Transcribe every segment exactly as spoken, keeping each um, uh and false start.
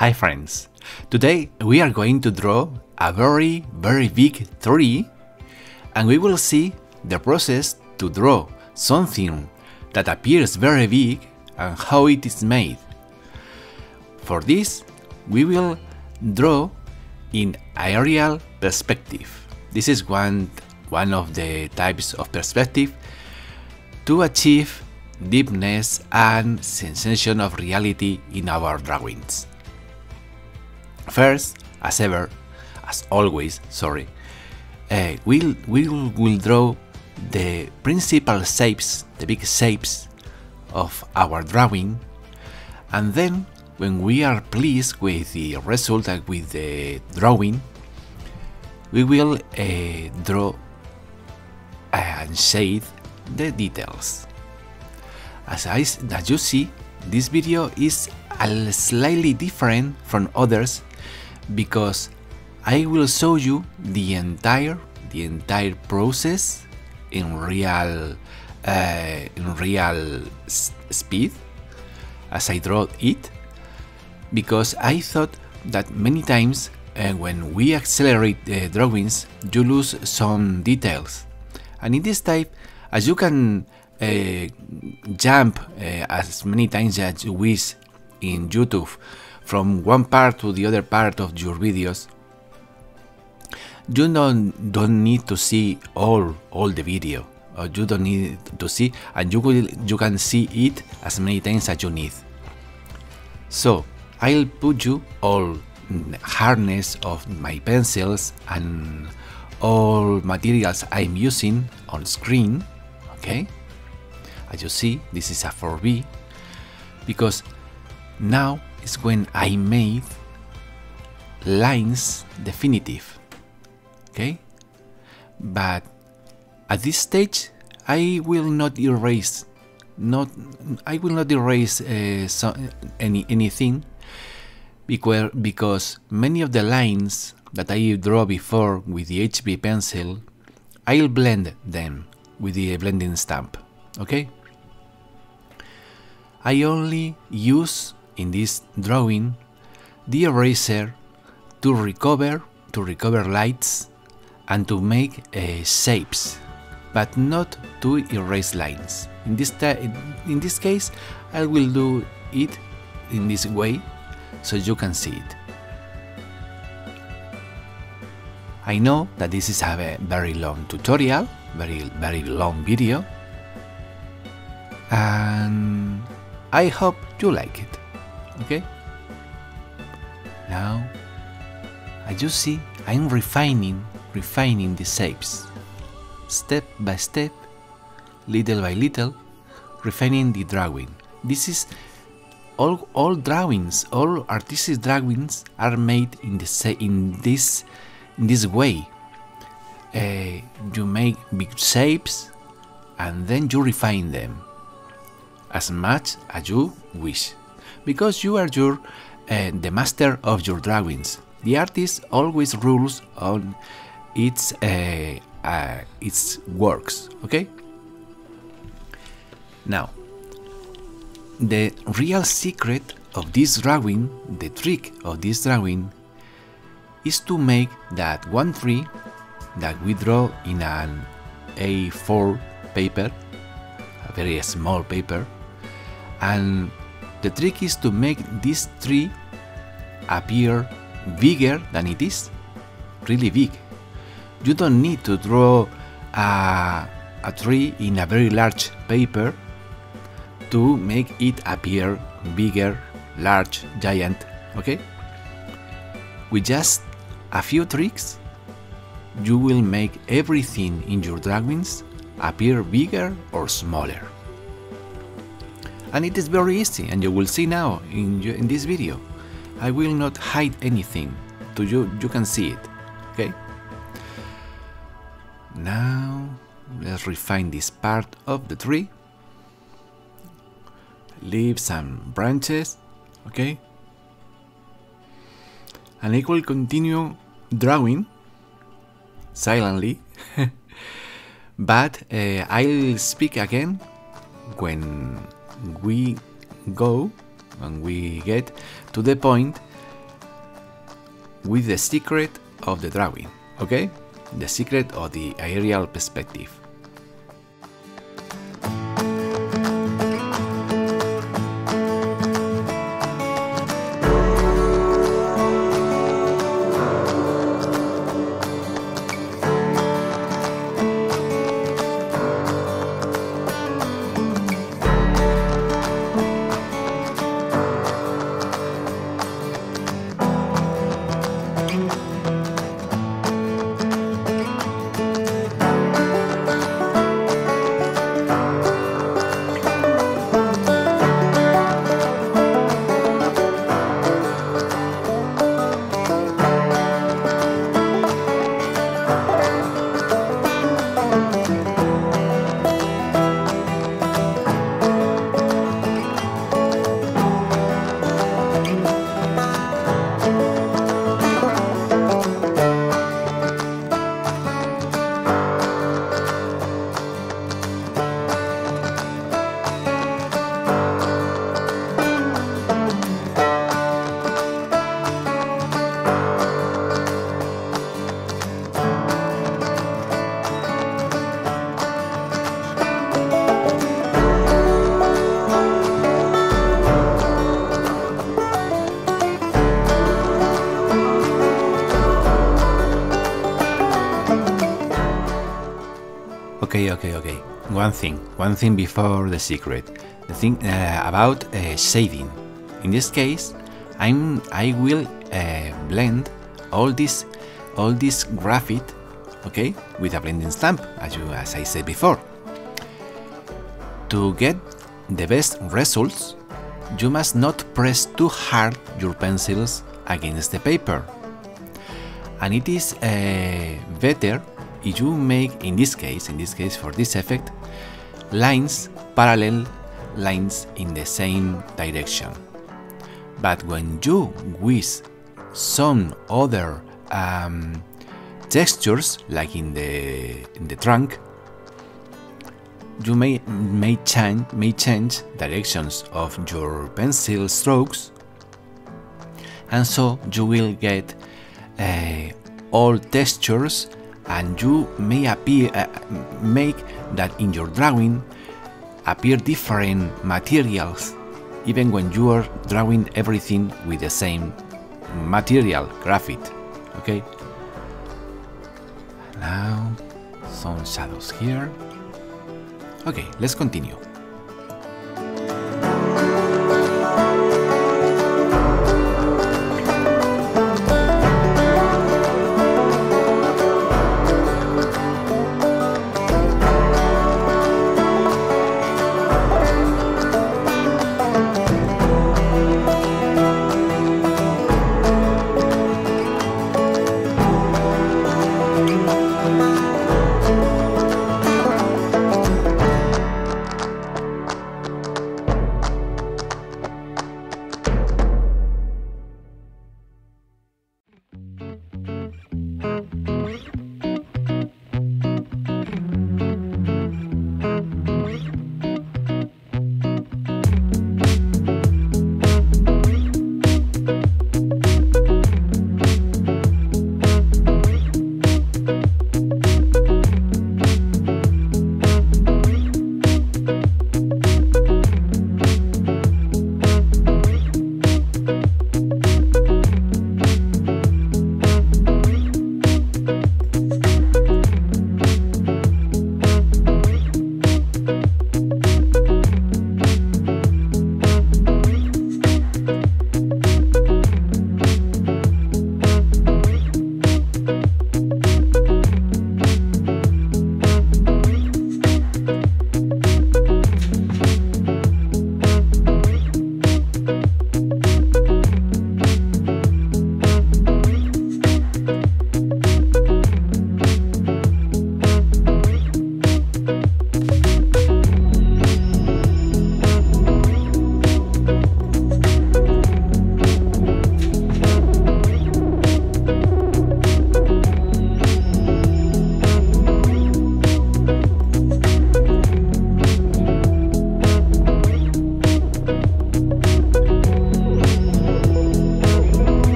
Hi friends! Today we are going to draw a very very big tree and we will see the process to draw something that appears very big and how it is made. For this we will draw in aerial perspective. This is one, one of the types of perspective to achieve deepness and sensation of reality in our drawings. First, as ever, as always, sorry, uh, we'll, we will we'll draw the principal shapes, the big shapes of our drawing, and then when we are pleased with the result and with the drawing, we will uh, draw and shade the details. As, I, as you see, this video is a slightly different from others because I will show you the entire the entire process in real uh, in real speed as I draw it, because I thought that many times uh, when we accelerate the drawings you lose some details, and in this type, as you can Uh, jump uh, as many times as you wish in YouTube from one part to the other part of your videos, you don't, don't need to see all all the video, or you don't need to see, and you will you can see it as many times as you need. So I'll put you all in the hardness of my pencils and all materials I'm using on screen, okay? As you see, this is a four B, because now is when I made lines definitive, okay? But at this stage, I will not erase, not I will not erase uh, so, any anything, because because many of the lines that I draw before with the H B pencil, I'll blend them with the blending stamp, okay? I only use in this drawing the eraser to recover to recover lights and to make uh, shapes, but not to erase lines. In this in this case, I will do it in this way, so you can see it. I know that this is a very long tutorial, very very long video, and I hope you like it, okay? Now, as you see, I'm refining, refining the shapes, step by step, little by little, refining the drawing. This is, all, all drawings, all artistic drawings are made in, the, in, this, in this way. Uh, you make big shapes and then you refine them as much as you wish, because you are your, uh, the master of your drawings. The artist always rules on its, uh, uh, its works, okay? Now, the real secret of this drawing, the trick of this drawing, is to make that one tree that we draw in an A four paper, a very small paper, and the trick is to make this tree appear bigger than it is, really big. You don't need to draw a, a tree in a very large paper to make it appear bigger, large, giant, okay? With just a few tricks, you will make everything in your drawings appear bigger or smaller. And it is very easy, and you will see now in, in this video. I will not hide anything, to you, you can see it, okay? Now, let's refine this part of the tree. Leaves and branches, okay? And I will continue drawing, silently, but uh, I'll speak again when we go and we get to the point with the secret of the drawing, okay? The secret of the aerial perspective. Okay, okay, okay. One thing, one thing before the secret. The thing uh, about uh, shading. In this case, I'm I will uh, blend all this, all this graphite, okay, with a blending stamp, as you as I said before. To get the best results, you must not press too hard your pencils against the paper, and it is uh, better. If you make, in this case, in this case for this effect, lines, parallel lines in the same direction. But when you wish some other um, textures, like in the in the trunk, you may may change may change directions of your pencil strokes, and so you will get uh, all textures. And you may appear, uh, make that in your drawing appear different materials, even when you are drawing everything with the same material, graphite. Okay. Now some shadows here. Okay, let's continue.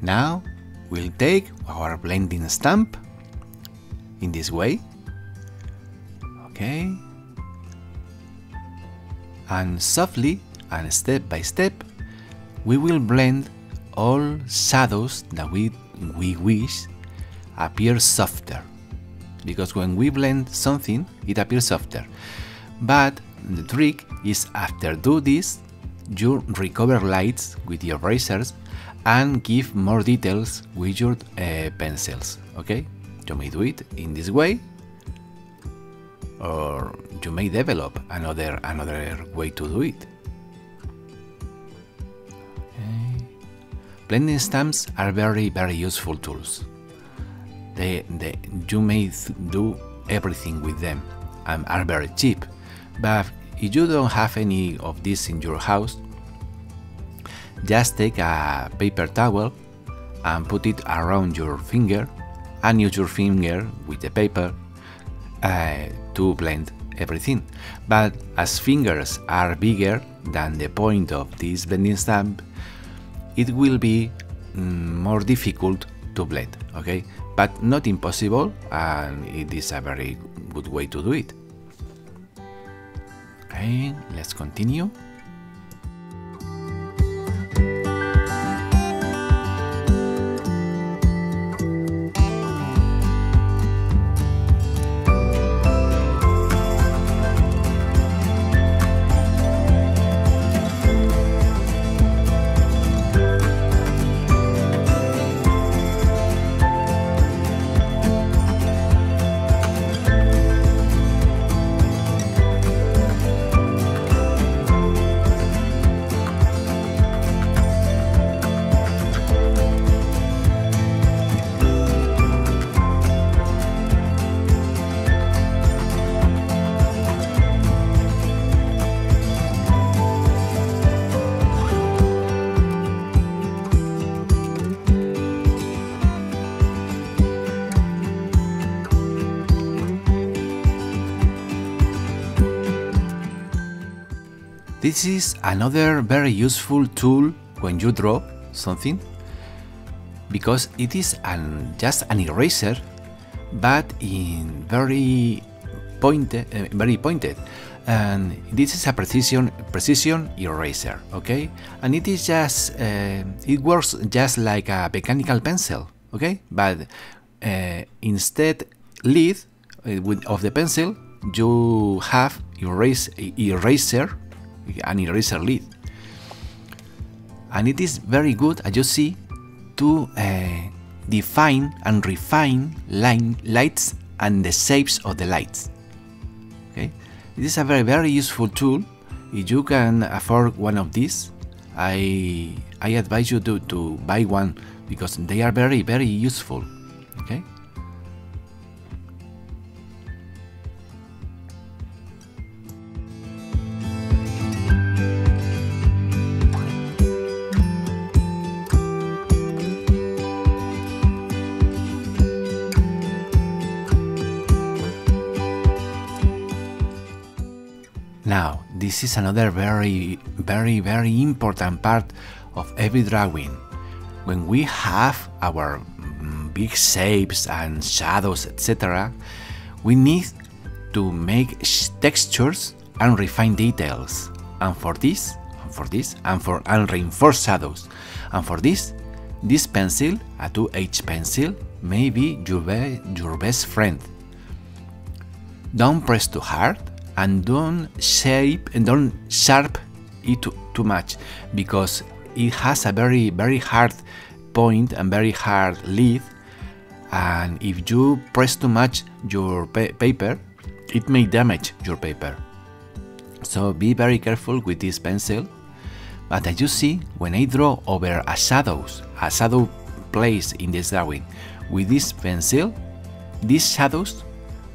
Now we'll take our blending stamp in this way, okay, and softly and step by step we will blend all shadows that we, we wish appear softer, because when we blend something it appears softer. But the trick is after do this you recover lights with your erasers and give more details with your uh, pencils, okay? You may do it in this way, or you may develop another another way to do it. Okay. Blending stamps are very very useful tools. They, they, you may do everything with them and are very cheap, but if you don't have any of this in your house, just take a paper towel and put it around your finger and use your finger with the paper uh, to blend everything. But as fingers are bigger than the point of this blending stamp, it will be mm, more difficult to blend, okay? But not impossible, and it is a very good way to do it. Okay, let's continue. This is another very useful tool when you draw something, because it is an, just an eraser, but in very pointed, uh, very pointed, and this is a precision precision eraser, okay? And it is just uh, it works just like a mechanical pencil, okay? But uh, instead lead of the pencil, you have erase eraser. An eraser lead, and it is very good, as you see, to uh, define and refine line lights and the shapes of the lights. Okay, this is a very very useful tool. If you can afford one of these, I I advise you to to buy one, because they are very very useful. Okay. Now, this is another very, very, very important part of every drawing. When we have our big shapes and shadows, et cetera, we need to make textures and refine details. And for this, and for this, and for and reinforce shadows. And for this, this pencil, a two H pencil, may be your, be your best friend. Don't press too hard. And don't shape and don't sharp it too, too much, because it has a very very hard point and very hard lead, and if you press too much your pa paper, it may damage your paper. So be very careful with this pencil. But as you see, when I draw over a shadows, a shadow place in this drawing with this pencil, these shadows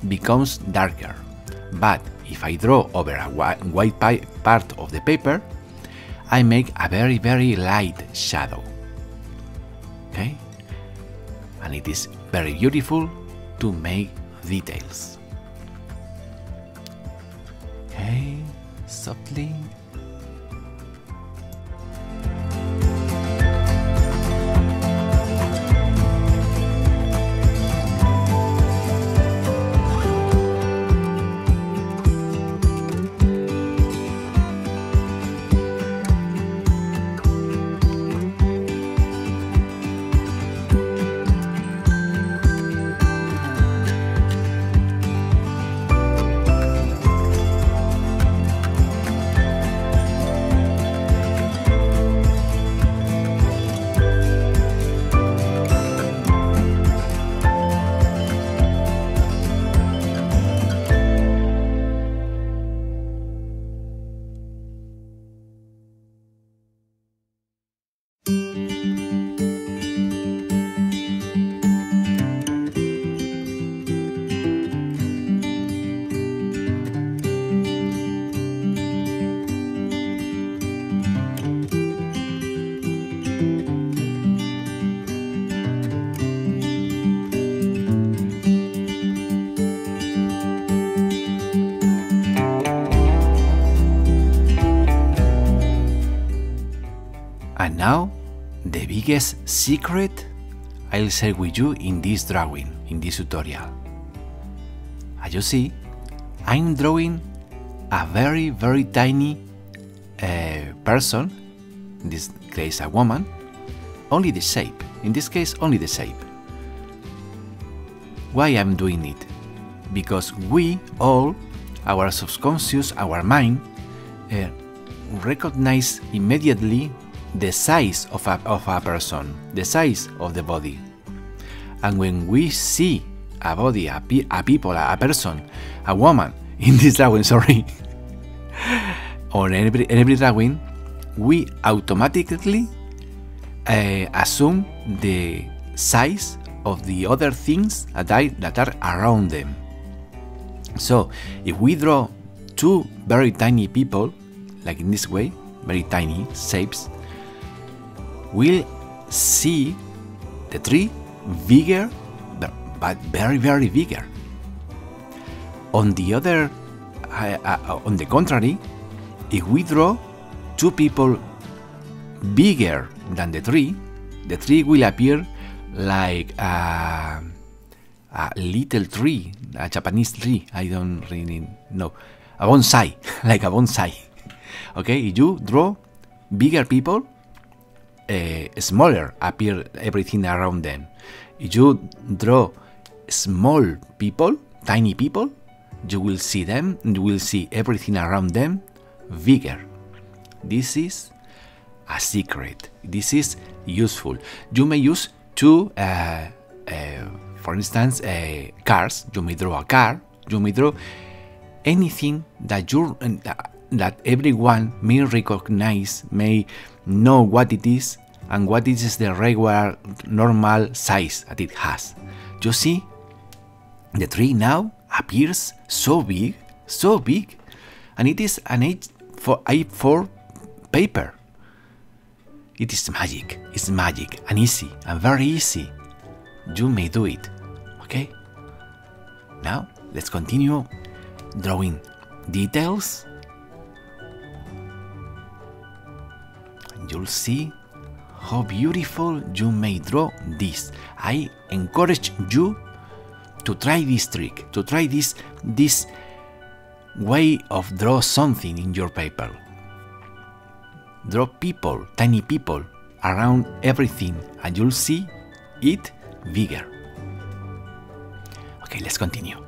becomes darker. But if I draw over a white part of the paper, I make a very very light shadow, okay? And it is very beautiful to make details. Okay, softly. And now, the biggest secret I'll share with you in this drawing, in this tutorial. As you see, I'm drawing a very, very tiny uh, person. In this case, a woman. Only the shape. In this case, only the shape. Why I'm doing it? Because we all, our subconscious, our mind, uh, recognize immediately the size of a, of a person, the size of the body. And when we see a body, a, pe a people, a person, a woman, in this drawing, sorry, or in every, in every drawing, we automatically uh, assume the size of the other things that, I, that are around them. So, if we draw two very tiny people, like in this way, very tiny shapes, we'll see the tree bigger, but very, very bigger. On the other, uh, uh, on the contrary, if we draw two people bigger than the tree, the tree will appear like a, a little tree, a Japanese tree. I don't really know, a bonsai, like a bonsai. Okay, if you draw bigger people, Uh, smaller appear everything around them. If you draw small people, tiny people, you will see them, you will see everything around them bigger. This is a secret. This is useful. You may use two, uh, uh, for instance, uh, cars. You may draw a car. You may draw anything that you uh, that everyone may recognize, may know what it is and what is the regular, normal size that it has. You see, the tree now appears so big, so big, and it is an A four paper. It is magic, it's magic, and easy, and very easy. You may do it, okay? Now, let's continue drawing details. You'll see how beautiful you may draw this. I encourage you to try this trick, to try this, this way of draw something in your paper. Draw people, tiny people, around everything, and you'll see it bigger. Okay, let's continue.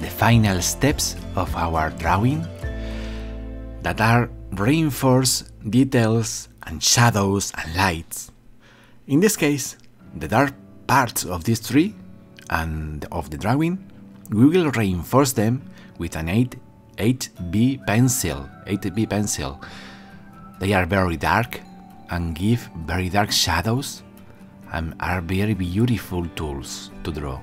the final steps of our drawing that are reinforced details and shadows and lights. In this case, the dark parts of this tree and of the drawing, we will reinforce them with an eight B pencil. They are very dark and give very dark shadows and are very beautiful tools to draw.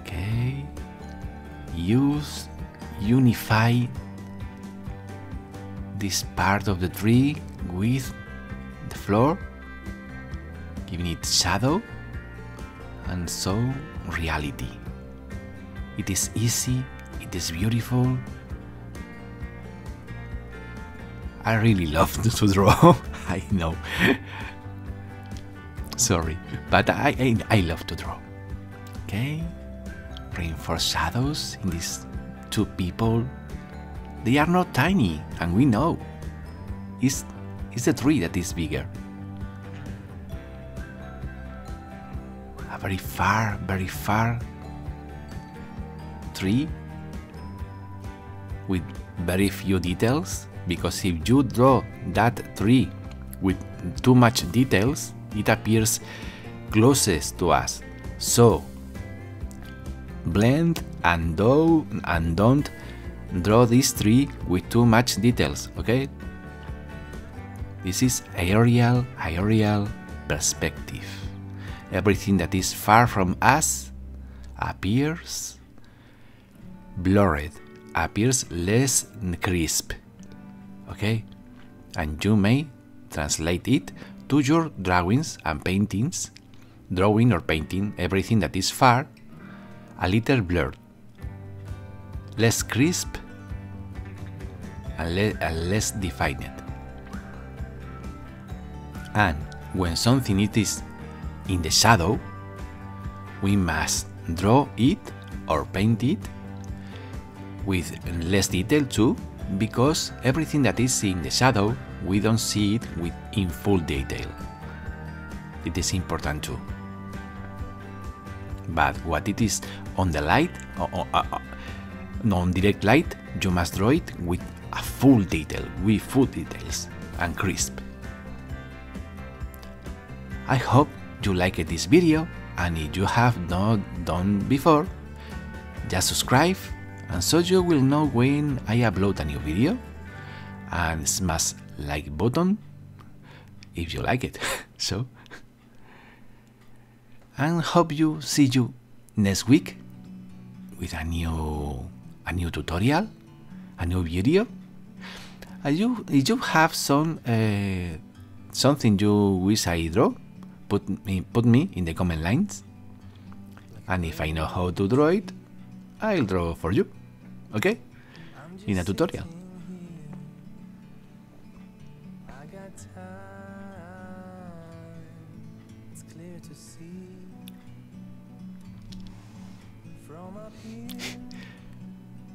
Okay. Use, unify this part of the tree with the floor, giving it shadow and so reality. It is easy, it is beautiful. I really love to draw, I know. Sorry, but I, I, I love to draw. Okay, reinforce shadows in these two people. They are not tiny, and we know. It's, it's the tree that is bigger. A very far, very far tree with very few details, because if you draw that tree with too much details, it appears closest to us. So blend and do and don't draw this tree with too much details, okay? This is aerial, aerial perspective. Everything that is far from us appears blurred, appears less crisp, okay? And you may translate it to your drawings and paintings, drawing or painting everything that is far, a little blurred, less crisp and, le and less defined. And when something it is in the shadow, we must draw it or paint it with less detail too, because everything that is in the shadow, we don't see it with in full detail. It is important too. But what it is on the light, or, or, or, on direct light, you must draw it with a full detail, with full details and crisp. I hope you liked this video, and if you have not done before, just subscribe, and so you will know when I upload a new video, and smash like button if you like it. So, and hope you see you next week with a new a new tutorial, a new video. And you, if you have some uh, something you wish I draw, put me put me in the comment lines, and if I know how to draw it, I'll draw for you. Okay, in a tutorial.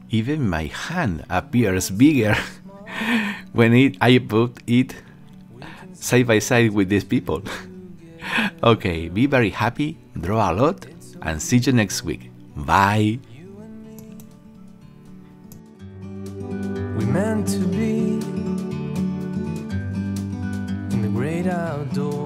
Even my hand appears bigger when it, I put it side by side with these people. Okay, be very happy, draw a lot, and see you next week. Bye! We meant to be in the great outdoors.